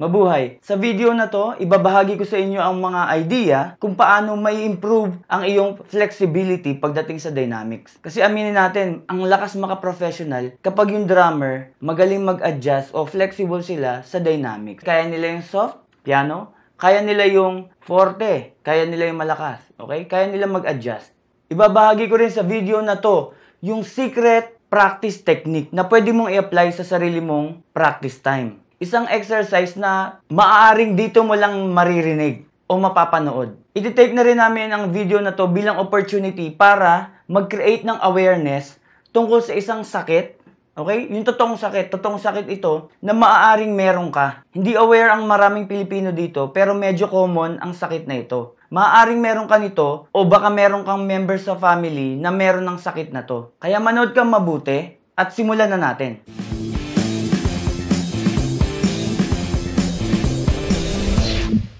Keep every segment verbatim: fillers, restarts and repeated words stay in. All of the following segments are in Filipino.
mabuhay. Sa video na to, ibabahagi ko sa inyo ang mga idea kung paano may improve ang iyong flexibility pagdating sa dynamics. Kasi aminin natin, ang lakas maka-professional kapag yung drummer magaling mag-adjust o flexible sila sa dynamics. Kaya nila yung soft, piano, kaya nila yung forte, kaya nila yung malakas, okay? Kaya nila mag-adjust. Ibabahagi ko rin sa video na to yung secret practice technique na pwede mong i-apply sa sarili mong practice time. Isang exercise na maaaring dito mo lang maririnig o mapapanood. Iti-take na rin namin ang video na to bilang opportunity para mag-create ng awareness tungkol sa isang sakit. Okay? Yung totoong sakit, totoong sakit ito na maaaring meron ka. Hindi aware ang maraming Pilipino dito pero medyo common ang sakit na ito. Maaaring meron ka nito o baka meron kang member sa family na meron ng sakit na to. Kaya manood kang mabuti at simulan na natin.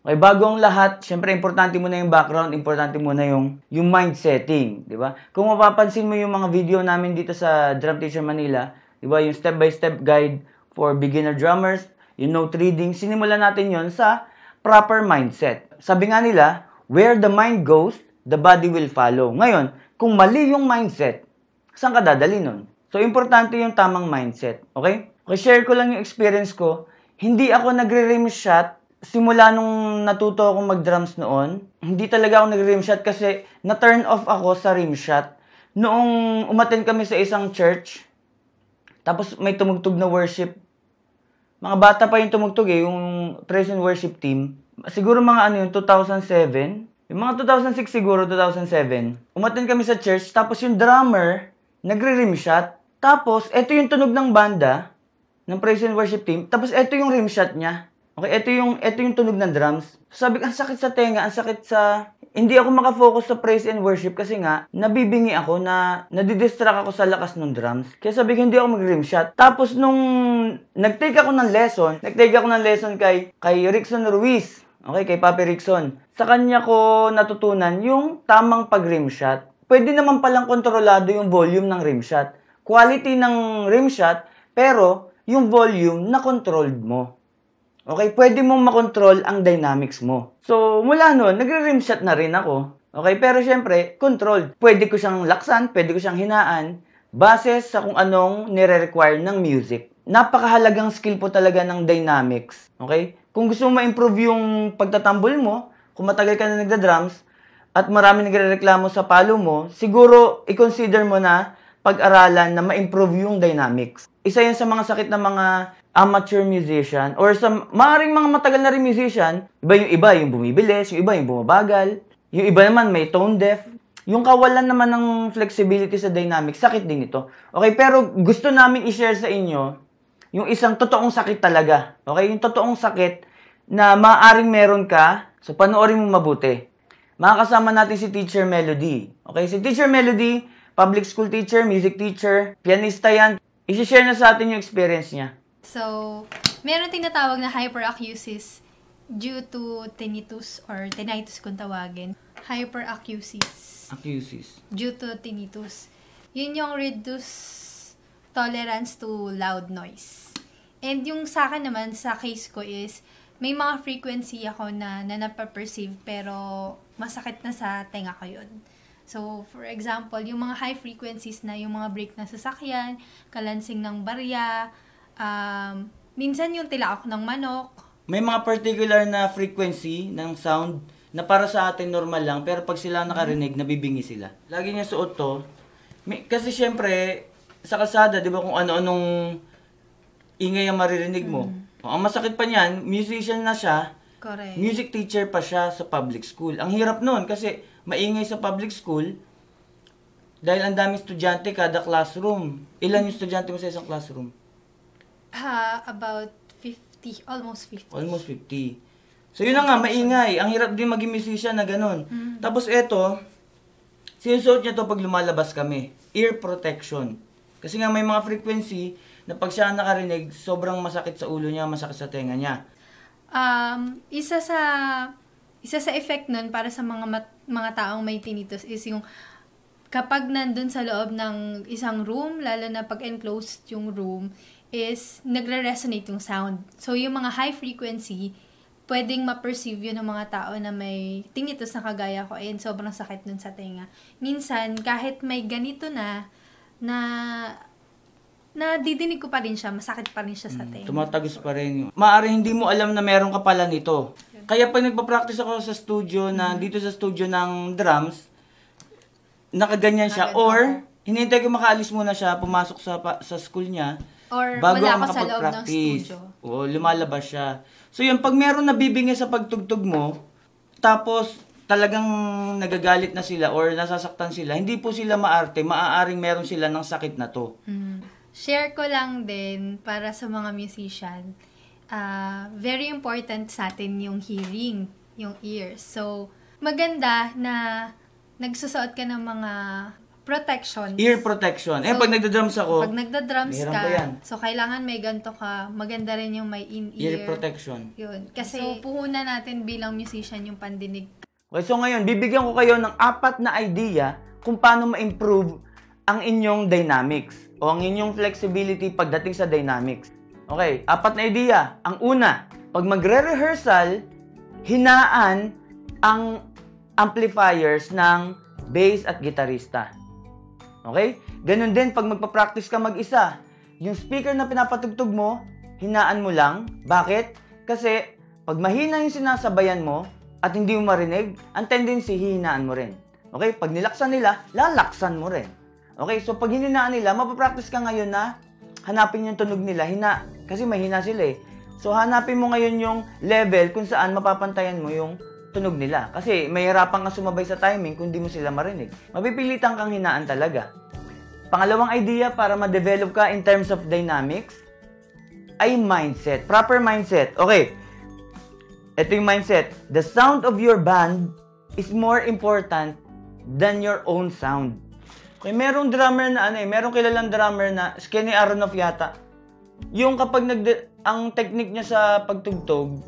Okay, bago ang lahat, syempre importante mo na yung background, importante mo na yung, yung mind setting, di ba? Kung mapapansin mo yung mga video namin dito sa Drum Teacher Manila, di ba, yung step-by-step guide for beginner drummers, yung note reading, sinimulan natin yon sa proper mindset. Sabi nga nila, where the mind goes, the body will follow. Ngayon, kung mali yung mindset, saan ka dadali nun? So, importante yung tamang mindset, okay? Okay, share ko lang yung experience ko. Hindi ako nagre-rim shot. Simula nung natuto akong mag-drums noon, hindi talaga ako nag-rimshot kasi na-turn off ako sa rimshot. Noong umaten kami sa isang church, tapos may tumugtog na worship. Mga bata pa yung tumugtog eh, yung praise and worship team. Siguro mga ano yung two thousand seven, yung mga two thousand six siguro, two thousand seven. Umaten kami sa church, tapos yung drummer, nagre-rimshot. Tapos, eto yung tunog ng banda, ng praise and worship team. Tapos, eto yung rimshot niya. Okay, ito yung, ito yung tunog ng drums. Sabi, ang sakit sa tenga, ang sakit sa... Hindi ako makafocus sa praise and worship kasi nga, nabibingi ako na nadidistract ako sa lakas ng drums. Kaya sabi ko, hindi ako mag-rimshot. Tapos nung nag-take ako ng lesson, nag-take ako ng lesson kay, kay Rickson Ruiz. Okay, kay Papi Rickson. Sa kanya ko natutunan yung tamang pag-rimshot. Pwede naman palang kontrolado yung volume ng rimshot. Quality ng rimshot, pero yung volume na controlled mo. Okay, pwede mong makontrol ang dynamics mo. So, mula noon, nagre-rimshot na rin ako. Okay, pero syempre, controlled. Pwede ko siyang laksan, pwede ko siyang hinaan, base sa kung anong nire-require ng music. Napakahalagang skill po talaga ng dynamics. Okay? Kung gusto mo ma-improve yung pagtatambol mo, kung matagal ka na nagda-drums, at marami nagre-reklamo sa palo mo, siguro, i-consider mo na pag-aralan na ma-improve yung dynamics. Isa yan sa mga sakit ng mga amateur musician or sa maaaring mga matagal na rin musician. Iba yung iba yung bumibilis, yung iba yung bumabagal, yung iba naman may tone deaf. Yung kawalan naman ng flexibility sa dynamics, sakit din ito. Okay, pero gusto namin i-share sa inyo yung isang totoong sakit talaga. Okay, yung totoong sakit na maaaring meron ka, so panoorin mo mabuti. Makakasama natin si Teacher Melody. Okay, si Teacher Melody, public school teacher, music teacher, pianista yan. I-share na sa atin yung experience niya. So, meron tinatawag na hyperacusis due to tinnitus or tinnitus kung tawagin. Hyperacusis. Acusis. Due to tinnitus. Yun yung reduced tolerance to loud noise. And yung sa akin naman, sa case ko is, may mga frequency ako na, na napaperceive pero masakit na sa tenga ko yun. So, for example, yung mga high frequencies na yung mga brake ng sasakyan, kalansing ng barya, um, minsan yung tilaok ng manok. May mga particular na frequency ng sound na para sa atin normal lang, pero pag sila nakarinig, nabibingi sila. Lagi niya suot to. May, kasi syempre, sa kalsada, di ba kung ano-anong ingay ang maririnig mo. Mm. O, ang masakit pa niyan, musician na siya. Correct. Music teacher pa siya sa public school. Ang hirap nun kasi maingay sa public school dahil ang daming estudyante kada classroom. Ilan yung estudyante mo sa isang classroom? Uh, about fifty. Almost fifty. Almost fifty. So yun na nga, maingay. Ang hirap din maging musician na ganun. Mm-hmm. Tapos eto, sinusuot niya to pag lumalabas kami. Ear protection. Kasi nga may mga frequency na pag siya nakarinig, sobrang masakit sa ulo niya, masakit sa tenga niya. Um, isa sa... Isa sa effect nun para sa mga mat, mga taong may tinnitus is yung kapag nandun sa loob ng isang room, lalo na pag enclosed yung room, is nagre-resonate yung sound. So, yung mga high frequency, pwedeng ma-perceive yun ng mga tao na may tinnitus na kagaya ko, and sobrang sakit nun sa tenga. Minsan, kahit may ganito na, na, na didinig ko pa rin siya, masakit pa rin siya sa tenga. Mm, tumatagos pa rin. Maaari hindi mo alam na meron ka pala nito. Kaya pag nagpa-practice ako sa studio, na, dito sa studio ng drums, nakaganyan siya, or hinihintay ko makaalis muna siya, pumasok sa, sa school niya, or bago wala ako sa loob ng studio. O, lumalabas siya. So yun, pag meron nabibingi sa pagtugtog mo, tapos talagang nagagalit na sila or nasasaktan sila, hindi po sila maarte, maaaring meron sila ng sakit na to. Mm. Share ko lang din para sa mga musician, uh, very important sa atin yung hearing, yung ears. So, maganda na nagsusuot ka ng mga protection. Ear protection. Eh, so, pag nagda-drums ako, pag nagda-drums ka, so kailangan may ganito ka, maganda rin yung may in-ear. Ear protection. Yun. Kasi so, puhunan natin bilang musician yung pandinig. Okay, so ngayon, bibigyan ko kayo ng apat na idea kung paano ma-improve ang inyong dynamics o ang inyong flexibility pagdating sa dynamics. Okay, apat na idea. Ang una, pag magre-rehearsal, hinaan ang amplifiers ng bass at gitarista. Okay? Ganun din, pag magpa-practice ka mag-isa, yung speaker na pinapatugtog mo, hinaan mo lang. Bakit? Kasi, pag mahina yung sinasabayan mo, at hindi mo marinig, ang tendency, hihinaan mo rin. Okay? Pag nilaksan nila, lalaksan mo rin. Okay? So, pag hininaan nila, mapapractice ka ngayon na hanapin yung tunog nila, hina. Kasi mahina sila eh. So, hanapin mo ngayon yung level kung saan mapapantayan mo yung tunog nila. Kasi mahirapan ka sumabay sa timing kung di mo sila marinig. Mapipilitan kang hinaan talaga. Pangalawang idea para ma-develop ka in terms of dynamics ay mindset. Proper mindset. Okay. Ito yung mindset. The sound of your band is more important than your own sound. Okay, merong drummer na ano eh, merong kilalang drummer na Skinny Aronoff yata. Yung kapag nag- ang technique niya sa pagtugtog,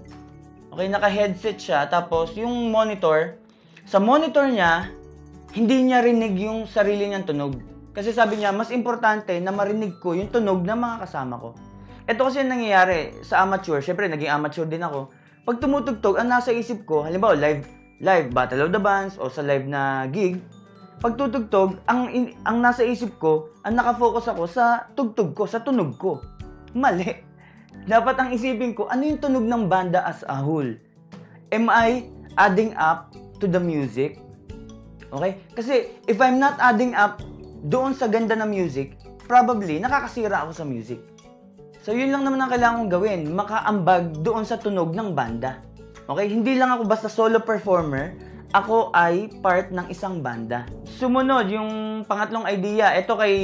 okay, naka-headset siya, tapos yung monitor, sa monitor niya, hindi niya rinig yung sarili niyang tunog. Kasi sabi niya, mas importante na marinig ko yung tunog ng mga kasama ko. Ito kasi nangyayari sa amateur, syempre naging amateur din ako. Pag tumutugtog, ang nasa isip ko, halimbawa live, live Battle of the Bands o sa live na gig, pag tutugtog, ang, in, ang nasa isip ko, ang nakafocus ako sa tugtog ko, sa tunog ko. Mali. Dapat ang isipin ko, ano yung tunog ng banda as a whole? Am I adding up to the music? Okay? Kasi if I'm not adding up doon sa ganda ng music, probably nakakasira ako sa music. So yun lang naman ang kailangan kong gawin, makaambag doon sa tunog ng banda. Okay? Hindi lang ako basta solo performer, ako ay part ng isang banda. Sumunod, yung pangatlong idea, ito kay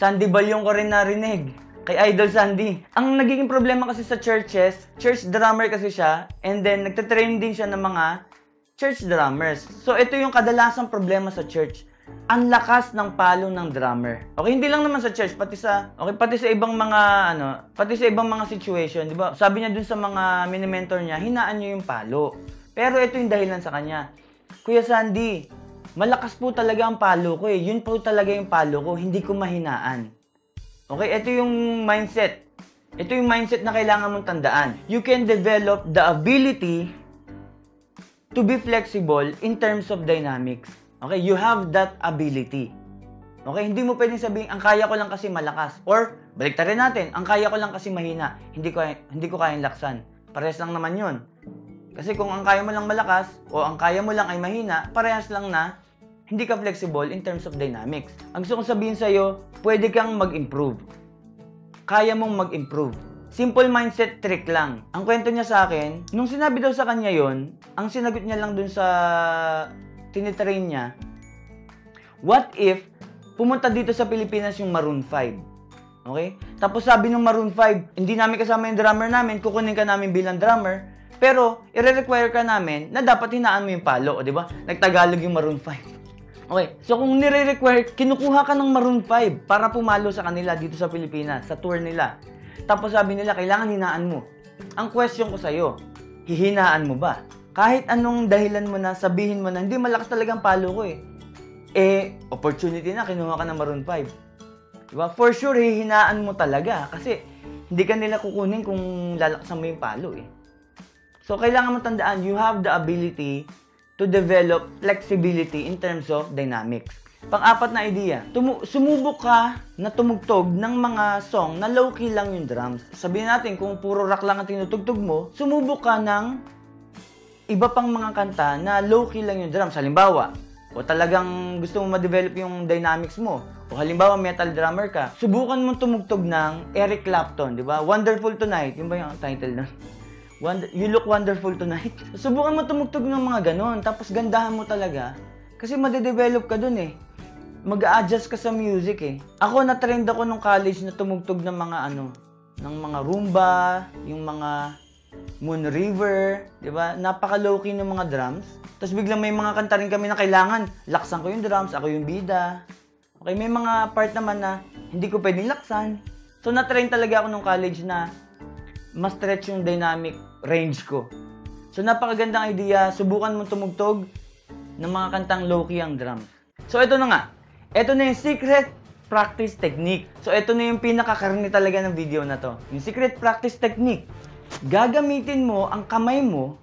Sandy Ball yung ko rin narinig. Kay Idol Sandy. Ang nagiging problema kasi sa churches, church drummer kasi siya, and then nagtatrain din siya ng mga church drummers. So, ito yung kadalasang problema sa church. Ang lakas ng palo ng drummer. Okay, hindi lang naman sa church, pati sa, okay, pati sa ibang mga, ano, pati sa ibang mga situation, di ba? Sabi niya dun sa mga mini-mentor niya, hinaan niyo yung palo. Pero ito yung dahilan sa kanya. Kuya Sandy, malakas po talaga ang palo ko eh. Yun po talaga yung palo ko, hindi ko mahinaan. Okay, ito yung mindset. Ito yung mindset na kailangan mong tandaan. You can develop the ability to be flexible in terms of dynamics. Okay, you have that ability. Okay, hindi mo pwedeng sabihin, ang kaya ko lang kasi malakas. Or, baliktarin natin, ang kaya ko lang kasi mahina. Hindi ko, hindi ko kayang laksan. Parehas lang naman yun. Kasi kung ang kaya mo lang malakas, o ang kaya mo lang ay mahina, parehas lang na hindi ka flexible in terms of dynamics. Ang gusto kong sabihin sa'yo, pwede kang mag-improve. Kaya mong mag-improve. Simple mindset trick lang. Ang kwento niya sa akin, nung sinabi daw sa kanya yon, ang sinagot niya lang dun sa tinitrain niya, what if pumunta dito sa Pilipinas yung Maroon five? Okay? Tapos sabi ng Maroon five, hindi namin kasama yung drummer namin, kukunin ka namin bilang drummer, pero i-require ka namin na dapat hinaan mo yung palo, di ba? Nagtagalog yung Maroon five. Okay, so kung nire-require, kinukuha ka ng Maroon five para pumalo sa kanila dito sa Pilipinas, sa tour nila. Tapos sabi nila, kailangan hinaan mo. Ang question ko sa'yo, hihinaan mo ba? Kahit anong dahilan mo na, sabihin mo na, hindi, malakas talagang palo ko eh. Eh, opportunity na, kinuha ka ng Maroon five. Diba? For sure, hihinaan mo talaga. Kasi, hindi ka nila kukunin kung lalaksan mo yung palo eh. So, kailangan mo tandaan, you have the ability to develop flexibility in terms of dynamics. Pang-apat na idea, sumubok ka na tumugtog ng mga song na low-key lang yung drums. Sabihin natin, kung puro rock lang ang tinutugtog mo, sumubok ka ng iba pang mga kanta na low-key lang yung drums. Halimbawa, o talagang gusto mo ma-develop yung dynamics mo. O halimbawa, metal drummer ka. Subukan mo tumugtog ng Eric Clapton, di ba? Wonderful Tonight. Yun ba yung title nun? Wonder, you look wonderful tonight. Subukan mo tumugtog ng mga ganon. Tapos gandahan mo talaga. Kasi made-develop ka dun eh. Mag-a-adjust ka sa music eh. Ako, na-trend ako nung college na tumugtog ng mga ano, ng mga rumba, yung mga Moon River, di ba? Napaka-low-key ng mga drums. Tapos biglang may mga kanta rin kami na kailangan laksan ko yung drums, ako yung bida. Okay, may mga part naman na hindi ko pwedeng laksan. So, na-train talaga ako nung college na ma-stretch yung dynamic range ko. So, napakagandang idea. Subukan mo tumugtog ng mga kantang low-key ang drums. So, ito na nga. Ito na yung secret practice technique. So, ito na yung pinakakarni talaga ng video na to. Yung secret practice technique. Gagamitin mo ang kamay mo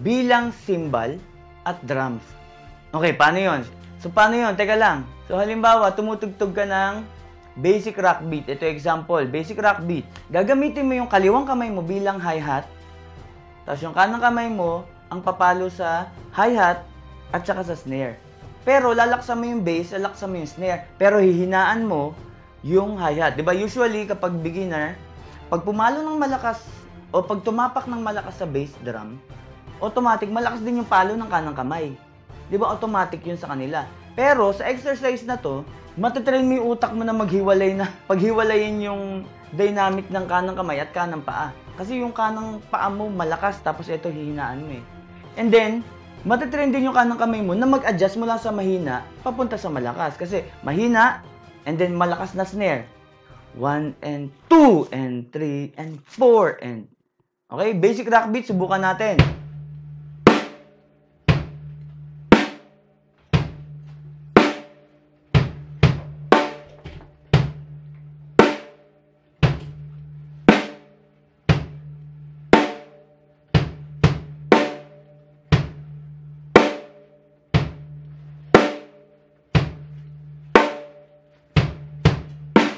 bilang cymbal at drums. Okay, paano yun? So, paano yun? Teka lang. So, halimbawa, tumutugtog ka ng basic rock beat. Ito example, basic rock beat. Gagamitin mo yung kaliwang kamay mo bilang hi-hat. Tapos yung kanang kamay mo, ang papalo sa hi-hat at saka sa snare. Pero, lalaksan mo yung bass, lalaksan mo yung snare. Pero, hihinaan mo yung hi-hat. Diba, usually, kapag beginner, pag pumalo ng malakas, o pag tumapak ng malakas sa bass drum, automatic, malakas din yung palo ng kanang kamay. Di ba? Automatic yun sa kanila. Pero, sa exercise na to, matatrain mo yung utak mo na maghiwalay na, paghiwalayin yung dynamic ng kanang kamay at kanang paa. Kasi yung kanang paa mo malakas, tapos ito hihinaan mo eh. And then, matatrain din yung kanang kamay mo na mag-adjust mula sa mahina, papunta sa malakas. Kasi, mahina, and then malakas na snare. One and two and three and four and... Okay, basic rock beat, subukan natin.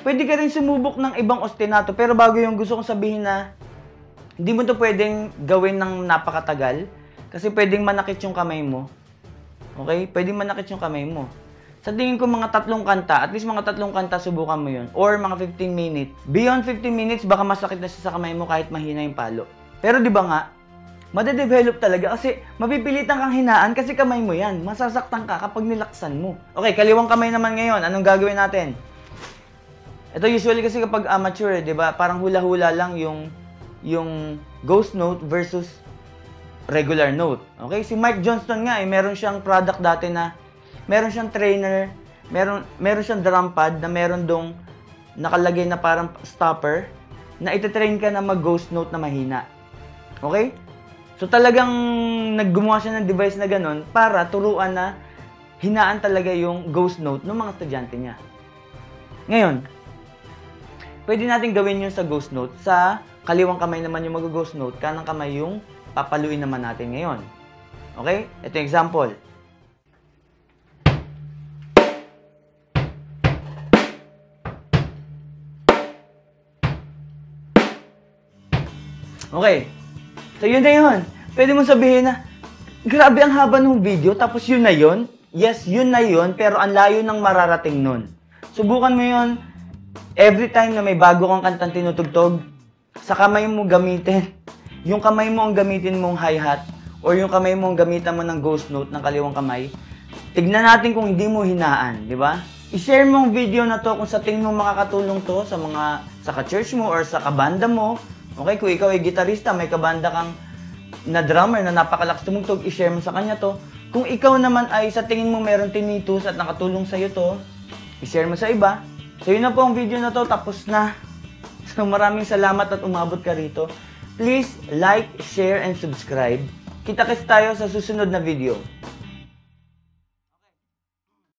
Pwede ka rin sumubok ng ibang ostinato, pero bago yung gusto kong sabihin na hindi mo ito pwedeng gawin ng napakatagal kasi pwedeng manakit yung kamay mo. Okay? Pwedeng manakit yung kamay mo. Sa tingin ko mga tatlong kanta, at least mga tatlong kanta subukan mo yun. Or mga fifteen minutes. Beyond fifteen minutes, baka masakit na siya sa kamay mo kahit mahina yung palo. Pero di ba nga, madedevelop talaga kasi mapipilitan kang hinaan kasi kamay mo yan. Masasaktan ka kapag nilaksan mo. Okay, kaliwang kamay naman ngayon. Anong gagawin natin? Ito usually kasi kapag amateur, di ba? Parang hula-hula lang yung yung ghost note versus regular note. Okay? Si Mike Johnston nga, eh, meron siyang product dati na meron siyang trainer, meron, meron siyang drum pad na meron dong nakalagay na parang stopper na itetrain ka na mag-ghost note na mahina. Okay? So talagang naggumawa siya ng device na ganun para turuan na hinaan talaga yung ghost note ng mga estudyante niya. Ngayon, pwede natin gawin yun sa ghost note sa kaliwang kamay naman yung mag-ghost note, kanang kamay yung papaluin naman natin ngayon. Okay? Ito yung example. Okay. So, yun na yun. Pwede mo sabihin na, grabe ang haba ng video, tapos yun na yun. Yes, yun na yun, pero ang layo ng mararating nun. Subukan mo yun every time na may bago kang kantang tinutugtog. Sa kamay mo gamitin. Yung kamay mo ang gamitin mong hi-hat or yung kamay mo ang gamitan mo ng ghost note ng kaliwang kamay. Tignan natin kung hindi mo hinaan, di ba? I-share mong video na to kung sa tingin mo makakatulong to sa mga sa ka-church mo or sa kabanda mo. Okay, kung ikaw ay gitarista, may kabanda kang na drummer na napakalakas tumugtog, i-share mo sa kanya to. Kung ikaw naman ay sa tingin mo meron tinnitus at nakatulong sa iyo to, i-share mo sa iba. So yun na po ang video na to, tapos na. So, maraming salamat at umabot ka rito. Please like, share, and subscribe. Kita-kits tayo sa susunod na video.